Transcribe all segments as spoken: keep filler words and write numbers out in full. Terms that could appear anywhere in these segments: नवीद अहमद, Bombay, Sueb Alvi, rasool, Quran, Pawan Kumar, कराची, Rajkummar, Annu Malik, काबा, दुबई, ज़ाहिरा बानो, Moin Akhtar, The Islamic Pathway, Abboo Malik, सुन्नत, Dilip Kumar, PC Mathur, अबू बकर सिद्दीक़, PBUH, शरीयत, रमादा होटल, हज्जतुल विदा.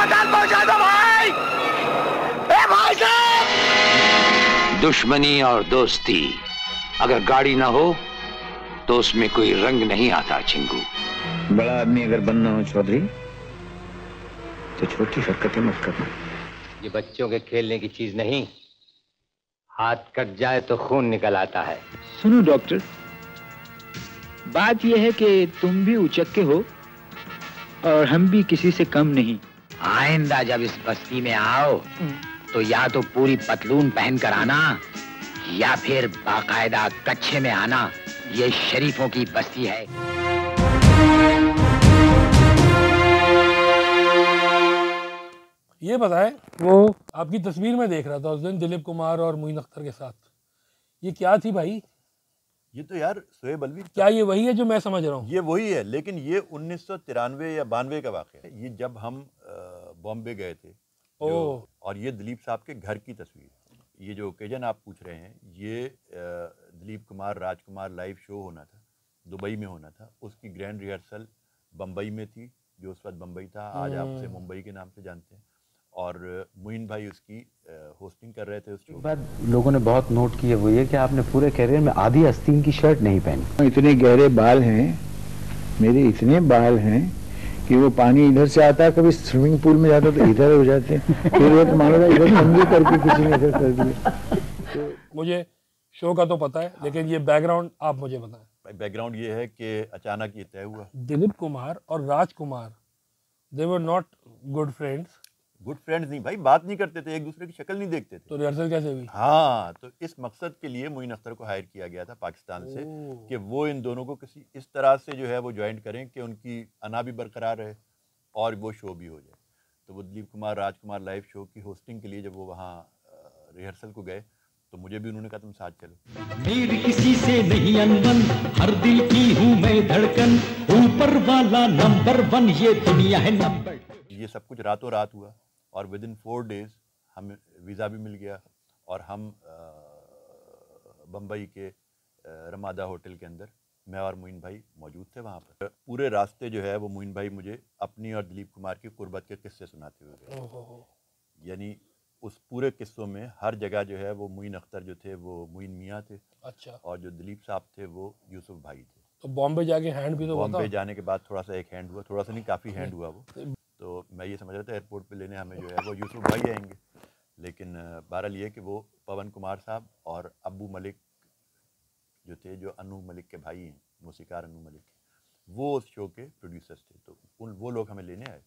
अस्पताल पहुंचा दो भाई। ए भाई साहब, दुश्मनी और दोस्ती अगर गाड़ी ना हो तो उसमें कोई रंग नहीं आता। चिंगू, बड़ा आदमी अगर बनना हो चौधरी तो छोटी हरकतें मत करना। ये बच्चों के खेलने की चीज नहीं, हाथ कट जाए तो खून निकल आता है। सुनो डॉक्टर, बात यह है कि तुम भी उचक्के हो और हम भी किसी से कम नहीं। आइंदा जब इस बस्ती में आओ तो या तो पूरी पतलून पहन कर आना या फिर बाकायदा कच्छे में आना। ये शरीफों की बस्ती है। ये बताएं, वो आपकी तस्वीर में देख रहा था उस दिन दिलीप कुमार और मोइन अख्तर के साथ, ये क्या थी भाई? ये तो यार सुएब अलवी। क्या ये वही है जो मैं समझ रहा हूँ? ये वही है, लेकिन ये उन्नीस सौ तिरानवे या बानवे का वाक़या है। ये जब हम बॉम्बे गए थे जो, और ये दिलीप साहब के घर की तस्वीर है। ये जो ओकेजन आप पूछ रहे हैं, ये दिलीप कुमार राजकुमार लाइव शो होना था, दुबई में होना था। उसकी ग्रैंड रिहर्सल बम्बई में थी, जो उस वक्त बम्बई था, आज आपसे मुंबई के नाम से जानते हैं। और मोइन भाई उसकी होस्टिंग कर रहे थे। उसके बाद लोगों ने बहुत नोट किया वो ये कि आपने पूरे कैरियर में आधी आस्तीन की शर्ट नहीं पहनी। इतने गहरे बाल हैं मेरे, इतने बाल हैं कि वो पानी इधर से आता, कभी स्विमिंग पूल में जाता तो इधर हो जाते, फिर वो मानो इधर गंदे करके किसी ने इधर कर दिए। मुझे शो का तो पता है, लेकिन ये बैकग्राउंड आप मुझे बताएं। भाई बैकग्राउंड ये है कि अचानक ये तय हुआ। दिलीप कुमार और Rajkumar, they were not good friends. Good friends नहीं भाई, बात नहीं करते थे, एक दूसरे की शक्ल नहीं देखते थे। तो रिहर्सल कैसे हुई? हाँ, तो इस मकसद के लिए मोइन अख्तर को हायर किया गया था पाकिस्तान से कि वो इन दोनों को किसी इस तरह से जो है वो ज्वाइंट करें कि उनकी अना भी बरकरार रहे और वो शो भी हो जाए। तो वो दिलीप कुमार राजकुमार लाइव शो की होस्टिंग के लिए जब वो वहाँ रिहर्सल को गए तो मुझे भी उन्होंने कहा तुम साथ चलो। मेरी किसी से नहीं अनबन, हर दिल की हूँ मैं धड़कन, ऊपर वाला नंबर वन, ये दुनिया है नंबर। ये सब कुछ रातों रात हुआ और विद इन फोर डेज हमें वीज़ा भी मिल गया और हम बम्बई के रमादा होटल के अंदर मैं और मोइन भाई मौजूद थे। वहाँ पर पूरे रास्ते जो है वो मोइन भाई मुझे अपनी और दिलीप कुमार की कुर्बत के किस्से सुनाते हुए गए। यानी उस पूरे किस्सों में हर जगह जो है वो मोइन अख्तर जो थे वो मोइन मियाँ थे। अच्छा। और जो दिलीप साहब थे वो यूसुफ भाई थे। तो बॉम्बे जाके हैंड भी तो बॉम्बे जाने के बाद थोड़ा सा एक हैंड हुआ, थोड़ा सा नहीं काफ़ी हैंड हुआ वो। तो मैं ये समझ रहा था एयरपोर्ट पे लेने हमें जो है वो यूसुफ भाई आएंगे, लेकिन बहरहाल ये कि वो पवन कुमार साहब और अब्बू मलिक जो थे, जो अनु मलिक के भाई हैं, मौसीकार अनु मलिक, वो उस शो के प्रोड्यूसर्स थे। तो उन वो लोग हमें लेने आए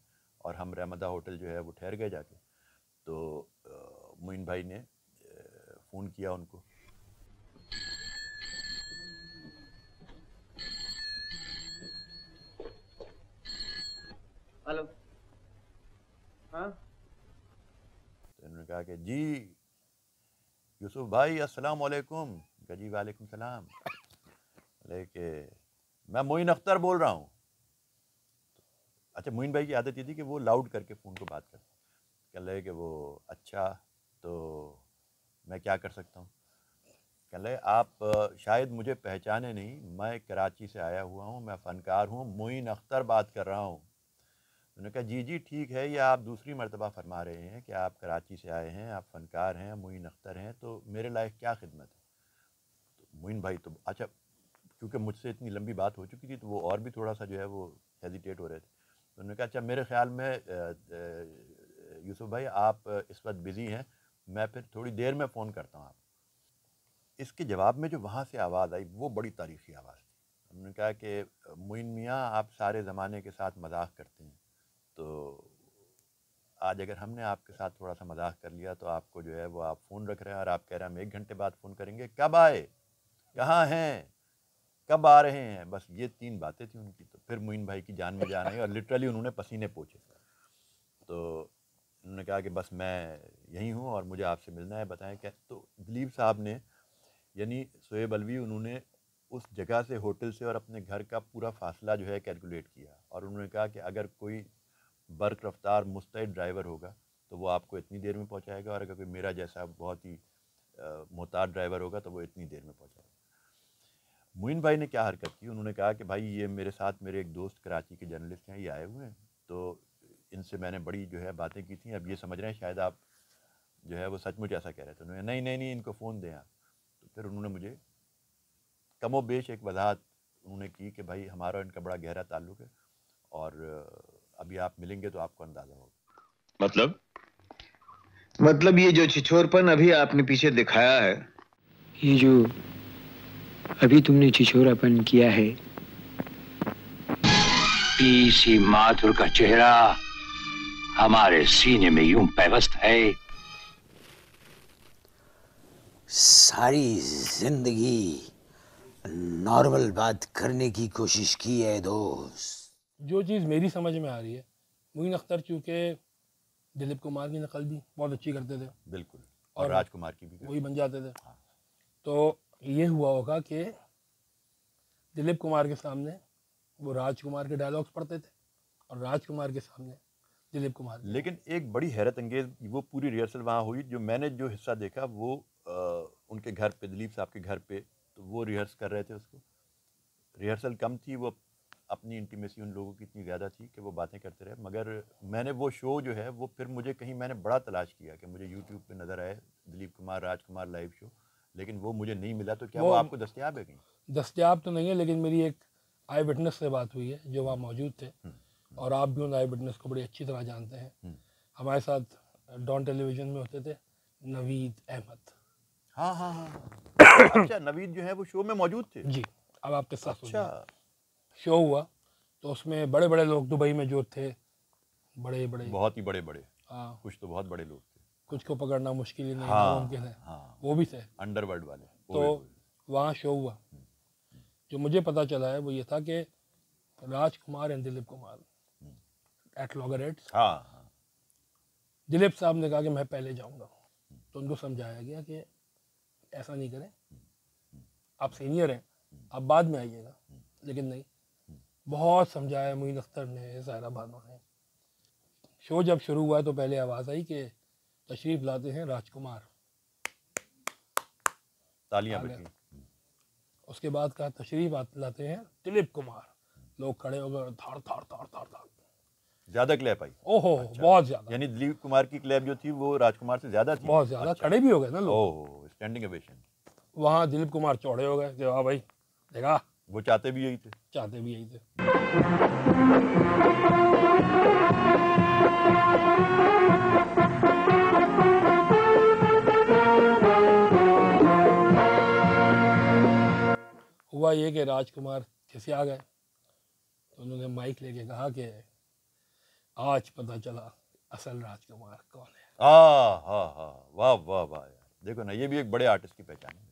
और हम रमादा होटल जो है वो ठहर गए जाके। तो मोइन भाई ने फ़ोन किया उनको। हेलो। हाँ? तो उन्होंने कहा कि जी यूसुफ भाई अस्सलाम वालेकुम। जी वालेकुम सलाम। लेके मैं मोइन अख्तर बोल रहा हूँ। अच्छा, मोइन भाई की आदत ये थी कि वो लाउड करके फ़ोन को बात करते, कह रहे कि वो अच्छा तो मैं क्या कर सकता हूँ? कह रहे आप शायद मुझे पहचाने नहीं, मैं कराची से आया हुआ हूँ, मैं फ़नकार हूँ, मोइन अख्तर बात कर रहा हूँ। उन्होंने कहा जी जी ठीक है, ये आप दूसरी मरतबा फरमा रहे हैं कि आप कराची से आए हैं, आप फ़नकार हैं, मोइन अख्तर हैं, तो मेरे लायक क्या खिदमत है? तो मोइन भाई तो अच्छा, क्योंकि मुझसे इतनी लंबी बात हो चुकी थी तो वो और भी थोड़ा सा जो है वो हेजिटेट हो रहे थे। तो उन्होंने कहा अच्छा मेरे ख़्याल में यूसुफ भाई आप इस वक्त बिज़ी हैं, मैं फिर थोड़ी देर में फ़ोन करता हूँ आप। इसके जवाब में जो वहाँ से आवाज़ आई वो बड़ी तारीफ़ी आवाज़ थी। उन्होंने कहा कि मोइन मियाँ आप सारे ज़माने के साथ मजाक करते हैं, तो आज अगर हमने आपके साथ थोड़ा सा मजाक कर लिया तो आपको जो है वो आप फ़ोन रख रहे हैं और आप कह रहे हैं हम एक घंटे बाद फ़ोन करेंगे, कब आए, कहाँ हैं, कब आ रहे हैं, बस ये तीन बातें थी उनकी। तो फिर मोइन भाई की जान में जान आई और लिटरली उन्होंने पसीने पोंछे। तो उन्होंने कहा कि बस मैं यहीं हूँ और मुझे आपसे मिलना है, बताएं क्या। तो दिलीप साहब ने यानी सुएब अलवी उन्होंने उस जगह से, होटल से और अपने घर का पूरा फासला जो है कैलकुलेट किया और उन्होंने कहा कि अगर कोई बर्क रफ्तार मुस्तैद ड्राइवर होगा तो वो आपको इतनी देर में पहुंचाएगा और अगर कोई मेरा जैसा बहुत ही मोहताज ड्राइवर होगा तो वो इतनी देर में पहुंचाएगा। मोइन भाई ने क्या हरकत की, उन्होंने कहा कि भाई ये मेरे साथ मेरे एक दोस्त कराची के जर्नलिस्ट हैं, ये आए हुए हैं, तो इनसे मैंने बड़ी जो है बातें की थी, अब ये समझ रहे हैं शायद आप जो है वो सचमुच ऐसा कह रहे थे। उन्होंने नहीं नहीं नहीं इनको फ़ोन दें आप। तो फिर उन्होंने मुझे कमोबेश एक वजाहत उन्होंने की कि भाई हमारा इनका बड़ा गहरा ताल्लुक है और अभी आप मिलेंगे तो आपको अंदाज़ा होगा। मतलब मतलब ये जो छिछोरपन अभी आपने पीछे दिखाया है, ये जो अभी तुमने छिछोरापन किया है। पीसी माथुर का चेहरा हमारे सीने में यूं पैवस्त है। सारी जिंदगी नॉर्मल बात करने की कोशिश की है दोस्त। जो चीज़ मेरी समझ में आ रही है, मोइन अख्तर चूँकि दिलीप कुमार की नकल भी बहुत अच्छी करते थे, बिल्कुल, और, और राजकुमार की भी वही बन जाते थे। हाँ। तो ये हुआ होगा कि दिलीप कुमार के सामने वो राजकुमार के डायलॉग्स पढ़ते थे और राजकुमार के सामने दिलीप कुमार। लेकिन एक बड़ी हैरत अंगेज़ वो पूरी रिहर्सल वहाँ हुई, जो मैंने जो हिस्सा देखा वो आ, उनके घर पे, दिलीप साहब के घर पे, तो वो रिहर्स कर रहे थे उसको। रिहर्सल कम थी, वो अपनी इंटीमेसी उन लोगों की इतनी ज़्यादा थी कि वो बातें करते रहे। मगर मैंने वो शो जो है वो फिर मुझे कहीं मैंने बड़ा तलाश किया कि मुझे यूट्यूब पे नज़र आए दिलीप कुमार राजकुमार लाइव शो, लेकिन वो मुझे नहीं मिला। तो क्या वो, वो आपको दस्तियाब है कहीं? दस्तियाब तो नहीं है, लेकिन मेरी एक आई विटनेस से बात हुई है जो वहाँ मौजूद थे, और आप भी उन आई विटनेस को बड़ी अच्छी तरह जानते हैं। हमारे साथ डॉन टेलीविज़न में होते थे नवीद अहमद। हाँ हाँ हाँ अच्छा, नवीद जो है वो शो में मौजूद थे जी। अब आपके साथ अच्छा शो हुआ तो उसमें बड़े बड़े लोग दुबई में जो थे, बड़े बड़े, बहुत ही बड़े बड़े, हाँ, कुछ तो बहुत बड़े लोग थे, कुछ को पकड़ना मुश्किल ही नहीं, हाँ, मुमकिन है, हाँ, वो भी थे अंडरवर्ल्ड वाले। तो वहाँ शो हुआ, जो मुझे पता चला है वो ये था कि Rajkumar and Dilip Kumar at loggerheads. हाँ, दिलीप साहब ने कहा कि मैं पहले जाऊँगा, तो उनको समझाया गया कि ऐसा नहीं करें, आप सीनियर हैं, आप बाद में आइएगा। लेकिन नहीं, बहुत समझाया मोइन अख्तर ने, ज़ाहिरा बानो ने। शो जब शुरू हुआ तो पहले आवाज़ आई कि तशरीफ़ लाते हैं राजकुमार, तालियां बजीं। उसके बाद कहा तशरीफ़ लाते हैं दिलीप कुमार, लोग खड़े हो गए, धार धार धार धार धार, ज़्यादा क्लैप आई। ओहो अच्छा। बहुत ज़्यादा, यानी दिलीप कुमार की क्लैप जो थी वो राजकुमार से ज़्यादा थी, बहुत ज़्यादा। खड़े भी हो गए ना लोग, स्टैंडिंग ओवेशन। वहाँ दिलीप कुमार चौड़े हो गए कि हाँ भाई देखा, वो चाहते भी यही थे, चाहते भी यही थे। हुआ ये कि राजकुमार किसे आ गए, तो उन्होंने माइक लेके कहा कि आज पता चला असल राजकुमार कौन है। आ, हा हा वाह वाह वाह, देखो ना ये भी एक बड़े आर्टिस्ट की पहचान है।